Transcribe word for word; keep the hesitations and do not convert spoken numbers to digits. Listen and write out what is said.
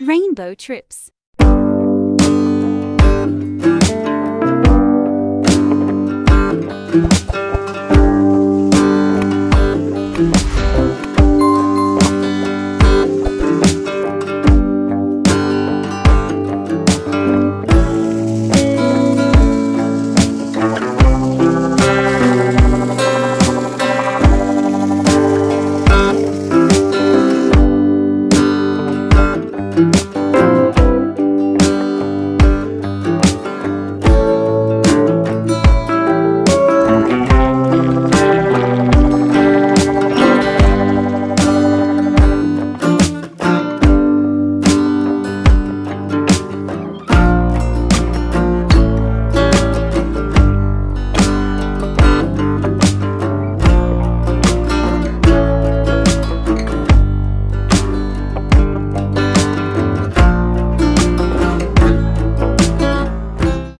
Rainbow Trips. We'll be right back.